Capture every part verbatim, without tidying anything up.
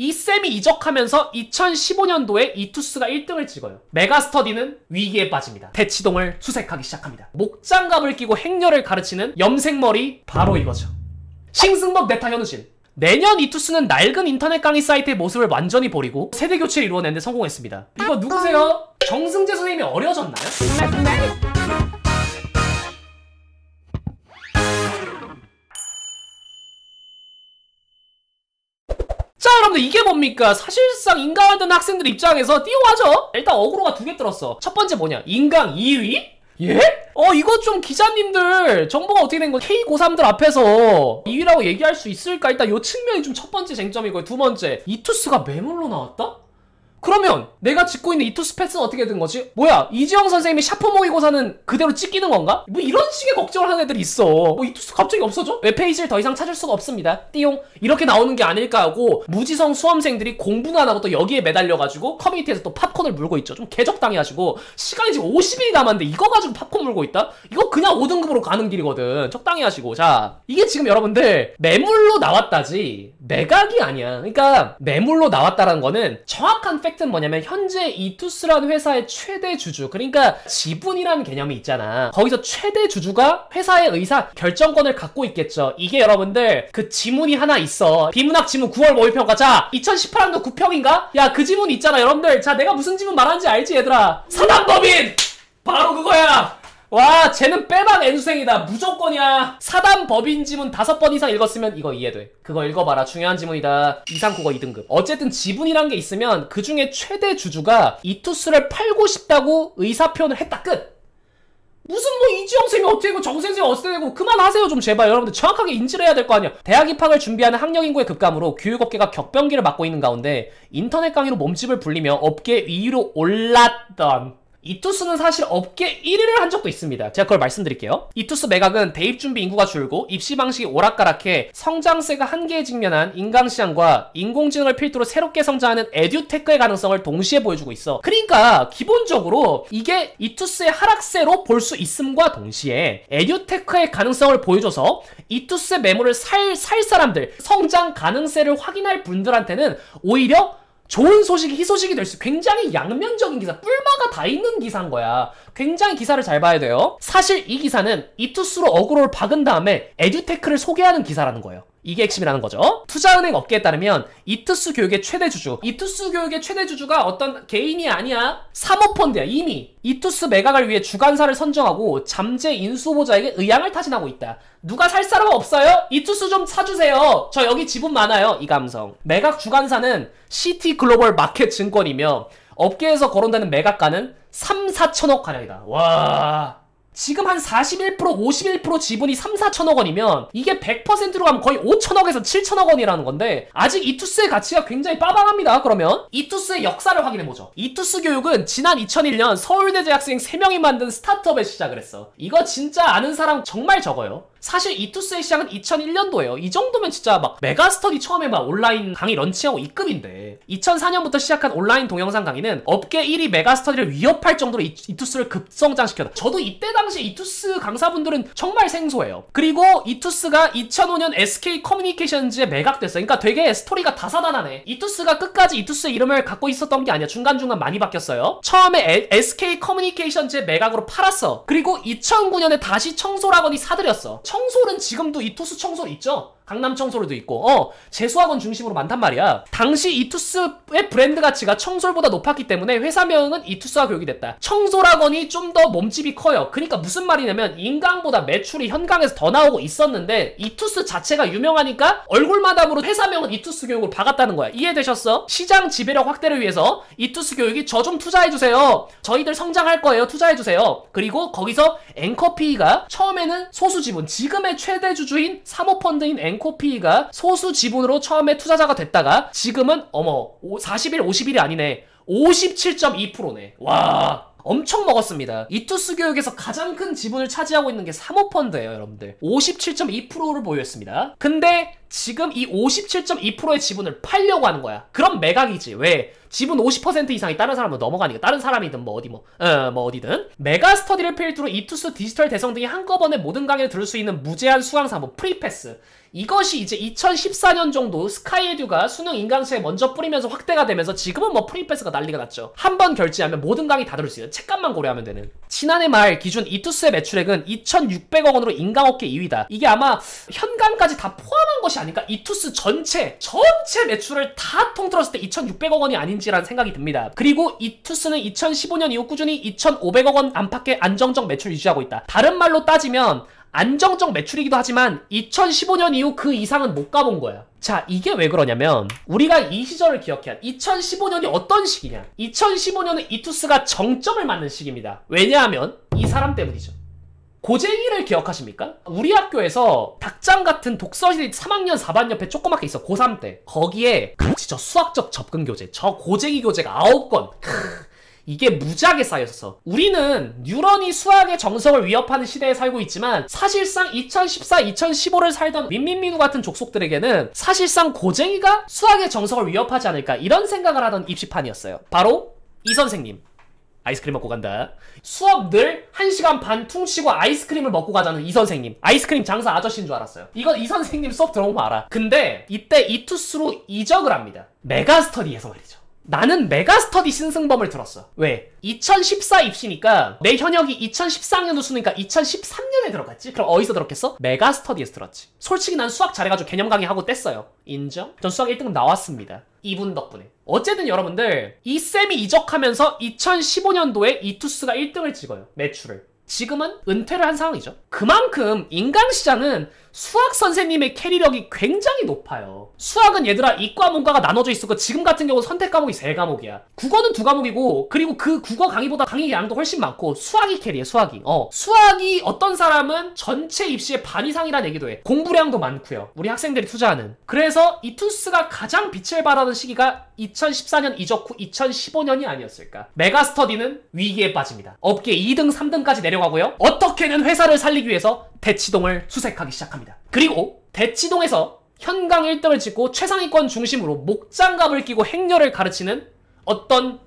이 쌤이 이적하면서 이천십오 년도에 이투스가 일 등을 찍어요. 메가스터디는 위기에 빠집니다. 대치동을 수색하기 시작합니다. 목장갑을 끼고 행렬을 가르치는 염색머리, 바로 이거죠. 신승범, 내 타, 현우진. 내년 이투스는 낡은 인터넷 강의 사이트의 모습을 완전히 버리고 세대 교체를 이루어내는 데 성공했습니다. 이거 누구세요? 정승재 선생님이 어려졌나요? 자, 여러분들 이게 뭡니까? 사실상 인강하던 학생들 입장에서 띄워하죠? 일단 어그로가 두 개 들었어. 첫 번째 뭐냐? 인강 이 위? 예? 어 이거 좀 기자님들 정보가 어떻게 된 거 케이 고삼들 앞에서 이 위라고 얘기할 수 있을까? 일단 요 측면이 좀 첫 번째 쟁점이고요. 두 번째, 이투스가 매물로 나왔다? 그러면 내가 짓고 있는 이투스 패스는 어떻게 된 거지? 뭐야, 이지영 선생님이 샤프 모의고사는 그대로 찍히는 건가? 뭐 이런 식의 걱정을 하는 애들이 있어. 뭐 이투스 갑자기 없어져? 웹페이지를 더 이상 찾을 수가 없습니다. 띠용. 이렇게 나오는 게 아닐까 하고 무지성 수험생들이 공부는 안 하고 또 여기에 매달려가지고 커뮤니티에서 또 팝콘을 물고 있죠. 좀 개적당해가지고 시간이 지금 오십 일이 남았는데 이거 가지고 팝콘 물고 있다? 이거 그냥 오 등급으로 가는 길이거든. 적당히 하시고. 자, 이게 지금 여러분들 매물로 나왔다지 매각이 아니야. 그러니까 매물로 나왔다라는 거는 정확한 팩트는 뭐냐면 현재 이투스라는 회사의 최대 주주, 그러니까 지분이라는 개념이 있잖아. 거기서 최대 주주가 회사의 의사 결정권을 갖고 있겠죠. 이게 여러분들 그 지문이 하나 있어. 비문학 지문 구월 모의평가. 자, 이천십팔 년도 구 평인가? 야, 그 지문 있잖아 여러분들. 자, 내가 무슨 지문 말하는지 알지 얘들아? 사단법인! 바로 그거야! 와, 쟤는 빼박 N수생이다. 무조건이야. 사단 법인 지문 다섯 번 이상 읽었으면 이거 이해돼. 그거 읽어봐라. 중요한 지문이다. 이상 국어 이 등급. 어쨌든 지분이란 게 있으면 그 중에 최대 주주가 이투스를 팔고 싶다고 의사표현을 했다. 끝. 무슨 뭐 이지영 쌤이 어떻게 되고 정 쌤이 어떻게 되고 그만하세요 좀 제발. 여러분들 정확하게 인지를 해야 될 거 아니야. 대학 입학을 준비하는 학력 인구의 급감으로 교육업계가 격변기를 맞고 있는 가운데 인터넷 강의로 몸집을 불리며 업계 이 위로 올랐던 이투스는 사실 업계 일 위를 한 적도 있습니다. 제가 그걸 말씀드릴게요. 이투스 매각은 대입준비 인구가 줄고 입시 방식이 오락가락해 성장세가 한계에 직면한 인강시장과 인공지능을 필두로 새롭게 성장하는 에듀테크의 가능성을 동시에 보여주고 있어. 그러니까 기본적으로 이게 이투스의 하락세로 볼 수 있음과 동시에 에듀테크의 가능성을 보여줘서 이투스의 매물을 살, 살 사람들, 성장 가능세를 확인할 분들한테는 오히려 좋은 소식이 희소식이 될 수, 굉장히 양면적인 기사, 뿔마가 다 있는 기사인 거야. 굉장히 기사를 잘 봐야 돼요. 사실 이 기사는 이투스로 어그로를 박은 다음에 에듀테크를 소개하는 기사라는 거예요. 이게 핵심이라는 거죠. 투자은행 업계에 따르면 이투스 교육의 최대 주주, 이투스 교육의 최대 주주가 어떤 개인이 아니야. 사모펀드야. 이미 이투스 매각을 위해 주관사를 선정하고 잠재 인수 후보자에게 의향을 타진하고 있다. 누가 살 사람 없어요? 이투스 좀 사주세요. 저 여기 지분 많아요. 이 감성. 매각 주관사는 시티 글로벌 마켓 증권이며 업계에서 거론되는 매각가는 삼, 사천억 가량이다. 와... 지금 한 사십일 퍼센트, 오십일 퍼센트 지분이 삼, 사천억 원이면 이게 백 퍼센트로 가면 거의 오천억에서 칠천억 원이라는 건데 아직 이투스의 가치가 굉장히 빠방합니다. 그러면 이투스의 역사를 확인해보죠. 이투스 교육은 지난 이천일 년 서울대 재학생 세 명이 만든 스타트업에 시작을 했어. 이거 진짜 아는 사람 정말 적어요. 사실 이투스의 시작은 이천일 년도예요. 이 정도면 진짜 막 메가스터디 처음에 막 온라인 강의 런칭하고 이급인데 이천사 년부터 시작한 온라인 동영상 강의는 업계 일 위 메가스터디를 위협할 정도로 이, 이투스를 급성장시켰다. 저도 이때 당시 이투스 강사분들은 정말 생소해요. 그리고 이투스가 이천오 년 에스케이 커뮤니케이션즈에 매각됐어요. 그러니까 되게 스토리가 다사다나네. 이투스가 끝까지 이투스의 이름을 갖고 있었던 게 아니야. 중간중간 많이 바뀌었어요. 처음에 에, 에스케이 커뮤니케이션즈의 매각으로 팔았어. 그리고 이천구 년에 다시 청솔학원이 사들였어. 청솔은 지금도 이투스 청솔 있죠? 강남 청솔에도 있고 어 재수학원 중심으로 많단 말이야. 당시 이투스의 브랜드 가치가 청솔보다 높았기 때문에 회사명은 이투스와 교육이 됐다. 청솔학원이 좀 더 몸집이 커요. 그러니까 무슨 말이냐면 인강보다 매출이 현강에서 더 나오고 있었는데 이투스 자체가 유명하니까 얼굴마담으로 회사명은 이투스 교육으로 박았다는 거야. 이해되셨어? 시장 지배력 확대를 위해서 이투스 교육이 저 좀 투자해주세요. 저희들 성장할 거예요. 투자해주세요. 그리고 거기서 앵커피이가 처음에는 소수 지분, 지금의 최대 주주인 사모펀드인 앵커 코피이가 소수 지분으로 처음에 투자자가 됐다가 지금은 어머 사십일, 오십일이 아니네. 오십칠 점 이 퍼센트네. 와, 엄청 먹었습니다. 이투스 교육에서 가장 큰 지분을 차지하고 있는 게 사모펀드예요 여러분들. 오십칠 점 이 퍼센트를 보유했습니다. 근데 지금 이 오십칠 점 이 퍼센트의 지분을 팔려고 하는 거야. 그럼 매각이지. 왜? 지분 오십 퍼센트 이상이 다른 사람으로 넘어가니까. 다른 사람이든 뭐 어디 뭐, 어, 뭐 어디든. 메가스터디를 필두로 이투스 디지털 대성 등이 한꺼번에 모든 강의를 들을 수 있는 무제한 수강사, 뭐 프리패스. 이것이 이제 이천십사 년 정도 스카이에듀가 수능 인강수에 먼저 뿌리면서 확대가 되면서 지금은 뭐 프리패스가 난리가 났죠. 한 번 결제하면 모든 강의 다 들을 수 있어요. 책값만 고려하면 되는. 지난해 말 기준 이투스의 매출액은 이천육백억 원으로 인강업계 이 위다. 이게 아마 현강까지 다 포함한 것이 아닐까? 이투스 전체, 전체 매출을 다 통틀었을 때 이천육백억 원이 아닌지라는 생각이 듭니다. 그리고 이투스는 이천십오 년 이후 꾸준히 이천오백억 원 안팎의 안정적 매출 유지하고 있다. 다른 말로 따지면 안정적 매출이기도 하지만 이천십오 년 이후 그 이상은 못 가본 거야. 자, 이게 왜 그러냐면 우리가 이 시절을 기억해야. 이천십오 년이 어떤 시기냐? 이천십오 년은 이투스가 정점을 맞는 시기입니다. 왜냐하면 이 사람 때문이죠. 고쟁이를 기억하십니까? 우리 학교에서 닭장 같은 독서실이 삼 학년 사 반 옆에 조그맣게 있어. 고삼 때. 거기에 같이 저 수학적 접근 교재, 저 고쟁이 교재가 아홉 권. 크으. 이게 무지하게 쌓였어. 우리는 뉴런이 수학의 정석을 위협하는 시대에 살고 있지만 사실상 이천십사, 이천십오를 살던 민민민우 같은 족속들에게는 사실상 고쟁이가 수학의 정석을 위협하지 않을까, 이런 생각을 하던 입시판이었어요. 바로 이 선생님. 아이스크림 먹고 간다. 수업 늘 한 시간 반 퉁치고 아이스크림을 먹고 가자는 이 선생님. 아이스크림 장사 아저씨인 줄 알았어요. 이건 이 선생님 수업 들어오면 알아. 근데 이때 이투스로 이적을 합니다. 메가스터디에서 말이죠. 나는 메가스터디 신승범을 들었어. 왜? 이천십사 입시니까 내 현역이 이천십사 학년도 수능이니까 이천십삼 년에 들어갔지? 그럼 어디서 들었겠어? 메가스터디에서 들었지. 솔직히 난 수학 잘해가지고 개념 강의하고 뗐어요. 인정? 전 수학 일 등급 나왔습니다. 이분 덕분에. 어쨌든 여러분들, 이 쌤이 이적하면서 이천십오 년도에 이투스가 일 등을 찍어요. 매출을. 지금은 은퇴를 한 상황이죠. 그만큼 인강시장은 수학 선생님의 캐리력이 굉장히 높아요. 수학은 얘들아 이과 문과가 나눠져 있었고, 지금 같은 경우 선택 과목이 세 과목이야. 국어는 두 과목이고, 그리고 그 국어 강의보다 강의 양도 훨씬 많고, 수학이 캐리해. 수학이 어 수학이 어떤 사람은 전체 입시의 반 이상이라는 얘기도 해. 공부량도 많고요. 우리 학생들이 투자하는. 그래서 이투스가 가장 빛을 발하는 시기가 이천십사 년 이적 후 이천십오 년이 아니었을까. 메가스터디는 위기에 빠집니다. 업계 이 등, 삼 등까지 내려가고요. 어떻게든 회사를 살리기 위해서 대치동을 수색하기 시작합니다. 그리고 대치동에서 현강 일 등을 찍고 최상위권 중심으로 목장갑을 끼고 행렬을 가르치는 어떤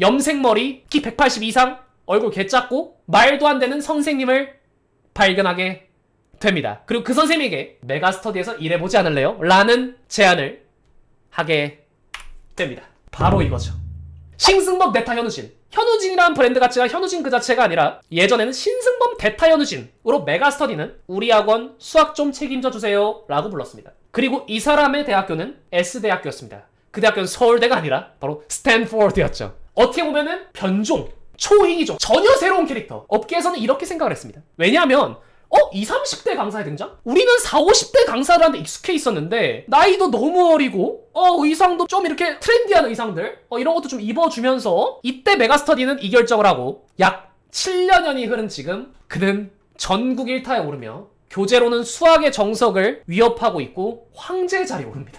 염색머리, 키 백팔십 이상, 얼굴 개작고 말도 안 되는 선생님을 발견하게 됩니다. 그리고 그 선생님에게 메가스터디에서 일해보지 않을래요? 라는 제안을 하게 됩니다. 바로 이거죠. 신승범 대타 현우진. 현우진이라는 브랜드 가치가 현우진 그 자체가 아니라 예전에는 신승범 대타 현우진으로 메가스터디는 우리 학원 수학 좀 책임져 주세요 라고 불렀습니다. 그리고 이 사람의 대학교는 S대학교였습니다. 그 대학교는 서울대가 아니라 바로 스탠포드였죠. 어떻게 보면은 변종, 초행이죠. 전혀 새로운 캐릭터. 업계에서는 이렇게 생각을 했습니다. 왜냐하면 어? 이십, 삼십 대 강사의 등장? 우리는 사십, 오십 대 강사들한테 익숙해 있었는데 나이도 너무 어리고 어 의상도 좀 이렇게 트렌디한 의상들 어 이런 것도 좀 입어주면서 이때 메가스터디는 이 결정을 하고 약 칠 년여이 흐른 지금 그는 전국 일 타에 오르며 교재로는 수학의 정석을 위협하고 있고 황제의 자리에 오릅니다.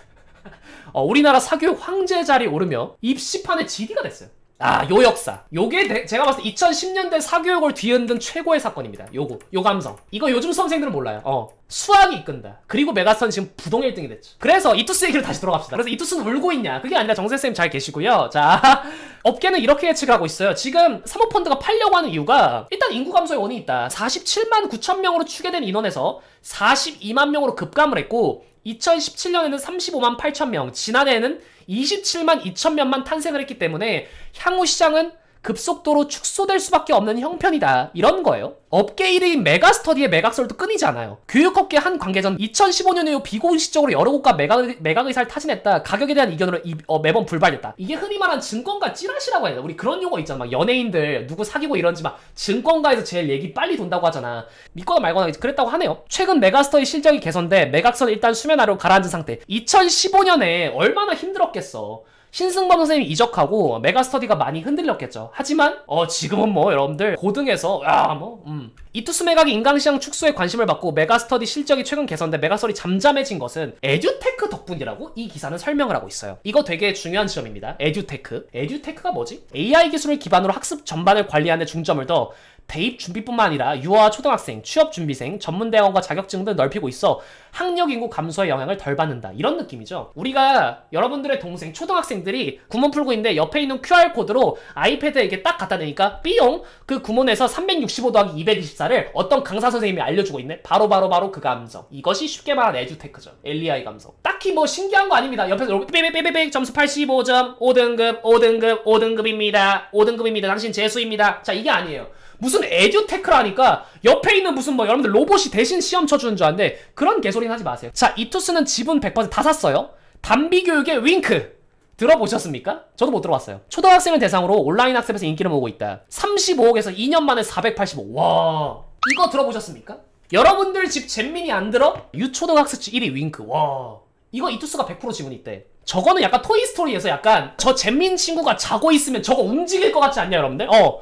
어, 우리나라 사교육 황제의 자리에 오르며 입시판의 지디가 됐어요. 아, 요 역사. 요게 대, 제가 봤을 때 이천십 년대 사교육을 뒤흔든 최고의 사건입니다. 요거, 요 감성. 이거 요즘 수험생들은 몰라요. 어. 수학이 이끈다. 그리고 메가스터는 지금 부동 일 등이 됐죠. 그래서 이투스 얘기로 다시 돌아갑시다. 그래서 이투스는 울고 있냐? 그게 아니라 정세쌤 잘 계시고요. 자, 업계는 이렇게 예측하고 있어요. 지금 사모펀드가 팔려고 하는 이유가 일단 인구 감소의 원인이 있다. 사십칠만 구천 명으로 추계된 인원에서 사십이만 명으로 급감을 했고 이천십칠 년에는 삼십오만 팔천 명, 지난해에는 이십칠만 이천 명만 탄생을 했기 때문에 향후 시장은 급속도로 축소될 수밖에 없는 형편이다. 이런 거예요. 업계 일 위인 메가스터디의 매각설도 끊이지 않아요. 교육업계 한 관계자는 이천십오 년 이후 비공식적으로 여러 곳과 매각, 매각 의사를 타진했다. 가격에 대한 의견으로 이, 어, 매번 불발됐다. 이게 흔히 말하는 증권가 찌라시라고 해야 되나? 우리 그런 용어 있잖아. 막 연예인들 누구 사귀고 이런지 막 증권가에서 제일 얘기 빨리 돈다고 하잖아. 믿거나 말거나 그랬다고 하네요. 최근 메가스터디 실적이 개선돼 매각설은 일단 수면 아래로 가라앉은 상태. 이천십오 년에 얼마나 힘들었겠어. 신승범 선생님이 이적하고 메가스터디가 많이 흔들렸겠죠. 하지만 어 지금은 뭐 여러분들 고등에서 야 뭐 음. 이투스 매각이 인강시장 축소에 관심을 받고 메가스터디 실적이 최근 개선돼 메가스터디 잠잠해진 것은 에듀테크 덕분이라고 이 기사는 설명을 하고 있어요. 이거 되게 중요한 지점입니다. 에듀테크. 에듀테크가 뭐지? 에이아이 기술을 기반으로 학습 전반을 관리하는 데 중점을 둬 대입 준비뿐만 아니라 유아와 초등학생, 취업준비생, 전문대학원과 자격증 등 넓히고 있어 학력 인구 감소의 영향을 덜 받는다. 이런 느낌이죠. 우리가 여러분들의 동생, 초등학생들이 구몬 풀고 있는데 옆에 있는 큐알코드로 아이패드에 이렇게 딱 갖다 대니까 삐용! 그 구몬에서 삼백육십오 더하기 이백이십사를 어떤 강사 선생님이 알려주고 있네? 바로바로바로 바로 바로 그 감성. 이것이 쉽게 말한 에듀테크죠. 엘리아이 감성. 딱히 뭐 신기한 거 아닙니다. 옆에서 여러분 삐삐삐삐삐 점수 팔십오 점, 오등급, 오등급, 오등급입니다. 오등급입니다. 당신 재수입니다. 자, 이게 아니에요. 무슨 에듀테크라니까 옆에 있는 무슨 뭐 여러분들 로봇이 대신 시험 쳐주는 줄 아는데 그런 개소리는 하지 마세요. 자, 이투스는 지분 백 퍼센트 다 샀어요. 담비교육의 윙크 들어보셨습니까? 저도 못 들어봤어요. 초등학생을 대상으로 온라인 학습에서 인기를 모으고 있다. 삼십오억에서 이 년 만에 사백팔십오. 와, 이거 들어보셨습니까? 여러분들 집 잼민이 안 들어? 유초등학습지 일 위 윙크. 와, 이거 이투스가 백 퍼센트 지분이 있대. 저거는 약간 토이스토리에서 약간 저 잼민 친구가 자고 있으면 저거 움직일 것 같지 않냐 여러분들? 어,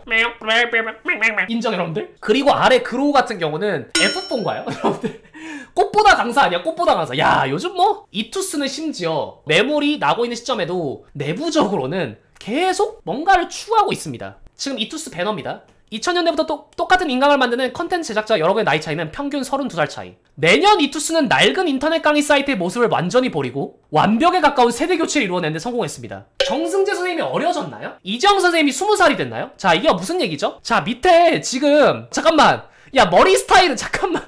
인정 여러분들? 그리고 아래 그로우 같은 경우는 에프포인가요? 여러분들 꽃보다 강사 아니야? 꽃보다 강사. 야, 요즘 뭐 이투스는 심지어 매물이 나고 있는 시점에도 내부적으로는 계속 뭔가를 추구하고 있습니다. 지금 이투스 배너입니다. 이천 년대부터 또, 똑같은 인강을 만드는 컨텐츠 제작자 여러 분의 나이 차이는 평균 서른두 살 차이. 내년 이투스는 낡은 인터넷 강의 사이트의 모습을 완전히 버리고 완벽에 가까운 세대 교체를 이루어내는데 성공했습니다. 정승재 선생님이 어려졌나요? 이지영 선생님이 스무 살이 됐나요? 자, 이게 무슨 얘기죠? 자, 밑에 지금 잠깐만, 야 머리 스타일은 잠깐만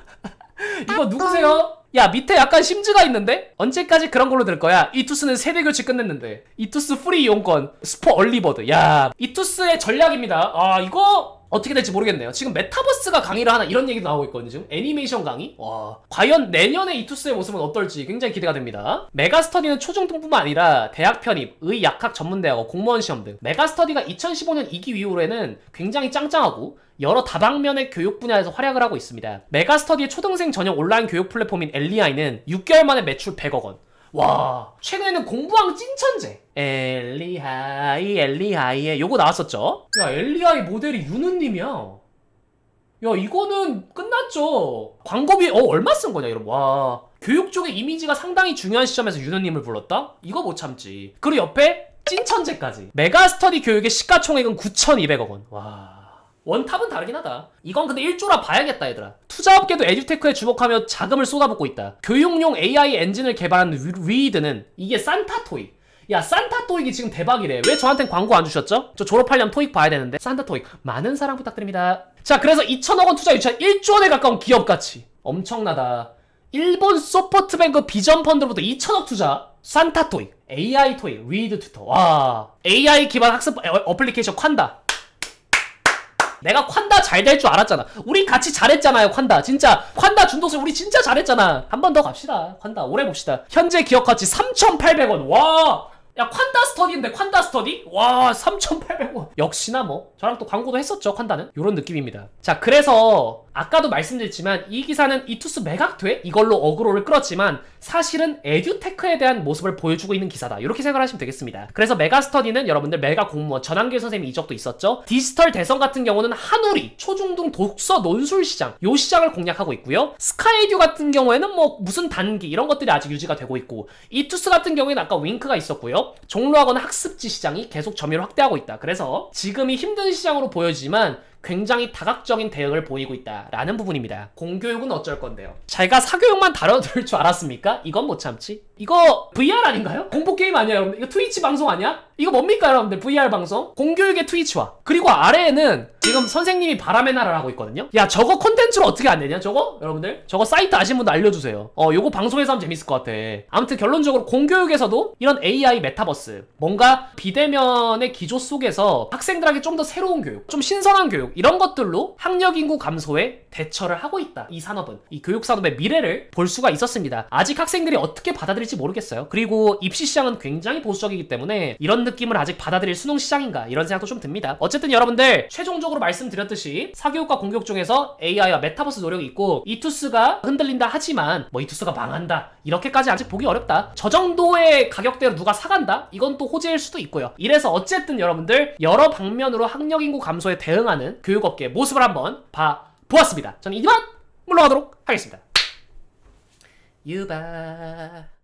이거 누구세요? 야, 밑에 약간 심즈가 있는데? 언제까지 그런 걸로 들 거야? 이투스는 세대 교체 끝냈는데. 이투스 프리 이용권, 스포 얼리버드. 야, 이투스의 전략입니다. 아, 이거 어떻게 될지 모르겠네요. 지금 메타버스가 강의를 하나 이런 얘기도 나오고 있거든요. 지금 애니메이션 강의? 와, 과연 내년에 이투스의 모습은 어떨지 굉장히 기대가 됩니다. 메가스터디는 초중등뿐만 아니라 대학 편입, 의약학 전문대학원, 공무원 시험 등 메가스터디가 이천십오 년 이 기 이후로에는 굉장히 짱짱하고 여러 다방면의 교육 분야에서 활약을 하고 있습니다. 메가스터디의 초등생 전용 온라인 교육 플랫폼인 엘리아이는 육 개월 만에 매출 백억 원. 와, 최근에는 공부왕 찐천재 엘리아이, 엘리아이에 요거 나왔었죠. 야, 엘리아이 모델이 윤우님이야. 야, 이거는 끝났죠. 광고비 어 얼마 쓴 거냐 여러분. 와, 교육 쪽의 이미지가 상당히 중요한 시점에서 윤우님을 불렀다? 이거 못 참지. 그리고 옆에 찐천재까지. 메가스터디 교육의 시가총액은 구천이백억 원. 와, 원탑은 다르긴 하다. 이건 근데 일조라 봐야겠다 얘들아. 투자업계도 에듀테크에 주목하며 자금을 쏟아붓고 있다. 교육용 에이아이 엔진을 개발한 위드는 이게 산타 토익. 야, 산타 토익이 지금 대박이래. 왜 저한텐 광고 안 주셨죠? 저 졸업하려면 토익 봐야 되는데. 산타 토익 많은 사랑 부탁드립니다. 자, 그래서 이천억 원 투자 유치한 일조 원에 가까운 기업 가치. 엄청나다. 일본 소프트뱅크 비전 펀드로부터 이천억 투자. 산타 토익, 에이아이 토익, 위드 튜터. 와, 에이아이 기반 학습 어플리케이션 콴다. 내가 콴다 잘 될 줄 알았잖아. 우리 같이 잘했잖아요. 콴다 진짜 콴다 준동생 우리 진짜 잘했잖아. 한 번 더 갑시다. 콴다 오래 봅시다. 현재 기업가치 삼천팔백 원. 와, 야, 콴다 스터디인데. 콴다 스터디? 와, 삼천팔백 원. 역시나 뭐 저랑 또 광고도 했었죠. 콴다는 요런 느낌입니다. 자, 그래서 아까도 말씀드렸지만 이 기사는 이투스 매각돼? 이걸로 어그로를 끌었지만 사실은 에듀테크에 대한 모습을 보여주고 있는 기사다. 이렇게 생각을 하시면 되겠습니다. 그래서 메가스터디는 여러분들 메가 공무원, 전환길 선생님 이적도 있었죠. 디지털 대성 같은 경우는 한우리, 초중등 독서 논술 시장, 요 시장을 공략하고 있고요. 스카이에듀 같은 경우에는 뭐 무슨 단기 이런 것들이 아직 유지가 되고 있고, 이투스 같은 경우에는 아까 윙크가 있었고요. 종로학원 학습지 시장이 계속 점유를 확대하고 있다. 그래서 지금이 힘든 시장으로 보여지지만 굉장히 다각적인 대응을 보이고 있다라는 부분입니다. 공교육은 어쩔 건데요. 자기가 사교육만 다뤄둘 줄 알았습니까? 이건 못 참지. 이거 브이알 아닌가요? 공포 게임 아니야 여러분? 이거 트위치 방송 아니야? 이거 뭡니까 여러분들? 브이알 방송? 공교육의 트위치와. 그리고 아래에는 지금 선생님이 바람의 나라를 하고 있거든요. 야, 저거 콘텐츠로 어떻게 안 되냐 저거? 여러분들 저거 사이트 아시는 분도 알려주세요. 어, 요거 방송에서 하면 재밌을 것 같아. 아무튼 결론적으로 공교육에서도 이런 에이아이 메타버스, 뭔가 비대면의 기조 속에서 학생들에게 좀 더 새로운 교육, 좀 신선한 교육, 이런 것들로 학력 인구 감소에 대처를 하고 있다. 이 산업은, 이 교육 산업의 미래를 볼 수가 있었습니다. 아직 학생들이 어떻게 받아들일지 모르겠어요. 그리고 입시 시장은 굉장히 보수적이기 때문에 이런 느낌을 아직 받아들일 수능 시장인가 이런 생각도 좀 듭니다. 어쨌든 여러분들 최종적으로 말씀드렸듯이 사교육과 공교육 중에서 에이아이와 메타버스 노력이 있고, 이투스가 흔들린다 하지만 뭐 이투스가 망한다 이렇게까지 아직 보기 어렵다, 저 정도의 가격대로 누가 사간다, 이건 또 호재일 수도 있고요. 이래서 어쨌든 여러분들 여러 방면으로 학력 인구 감소에 대응하는 교육업계의 모습을 한번 봐보았습니다. 저는 이만 물러가도록 하겠습니다. 유바.